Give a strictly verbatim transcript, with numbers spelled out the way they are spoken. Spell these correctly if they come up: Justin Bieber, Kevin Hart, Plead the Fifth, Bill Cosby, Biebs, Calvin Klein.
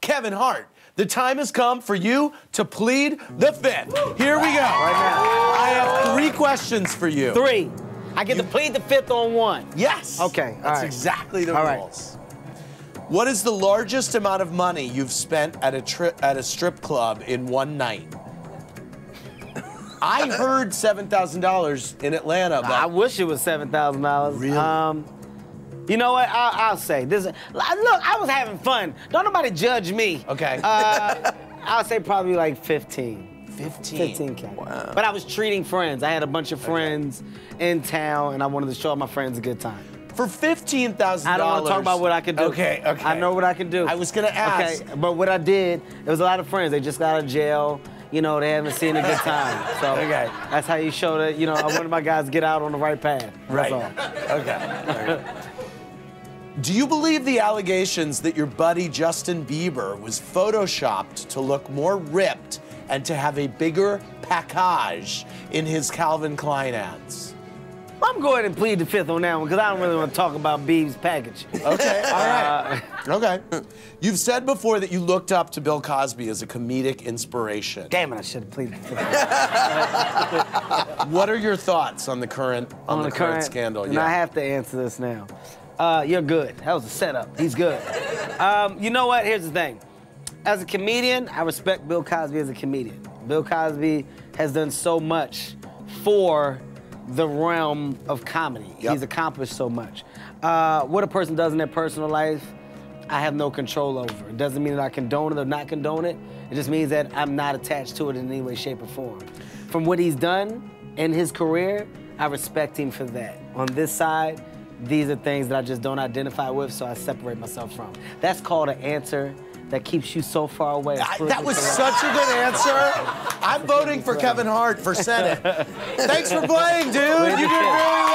Kevin Hart. The time has come for you to plead the fifth. Here we go. I have three questions for you. Three. I get you... to plead the fifth on one. Yes. Okay. All That's right. exactly the All rules. Right. What is the largest amount of money you've spent at a tri at a strip club in one night? I heard seven thousand dollars in Atlanta. But... I wish it was seven thousand dollars. Really? Um, You know what? I'll, I'll say this. Look, I was having fun. Don't nobody judge me. Okay. Uh, I'll say probably like fifteen. Fifteen. fifteen K. Wow. But I was treating friends. I had a bunch of friends okay. in town, and I wanted to show my friends a good time. For fifteen thousand dollars. I don't want to talk about what I can do. Okay. Okay. I know what I can do. I was gonna ask. Okay. But what I did, it was a lot of friends. They just got out of jail. You know, they haven't seen a good time. So okay. that's how you show that. You know, I wanted my guys to get out on the right path. Right. That's all. Okay. All right. Do you believe the allegations that your buddy Justin Bieber was photoshopped to look more ripped and to have a bigger package in his Calvin Klein ads? I'm going to plead the fifth on that one because I don't really want to talk about Bieb's package. Okay, all right. Uh, okay. You've said before that you looked up to Bill Cosby as a comedic inspiration. Damn it, I should have pleaded the fifth. What are your thoughts on the current on, on the, the current, current scandal? And yeah. I have to answer this now. Uh, you're good. That was a setup. He's good. Um, you know what? Here's the thing. As a comedian, I respect Bill Cosby as a comedian. Bill Cosby has done so much for the realm of comedy. Yep. He's accomplished so much. Uh, what a person does in their personal life, I have no control over. It doesn't mean that I condone it or not condone it. It just means that I'm not attached to it in any way, shape, or form. From what he's done in his career, I respect him for that. On this side, these are things that I just don't identify with, so I separate myself from. That's called an answer that keeps you so far away. I, that was such a good answer. I'm voting for Kevin Hart for Senate. Thanks for playing, dude. You did great.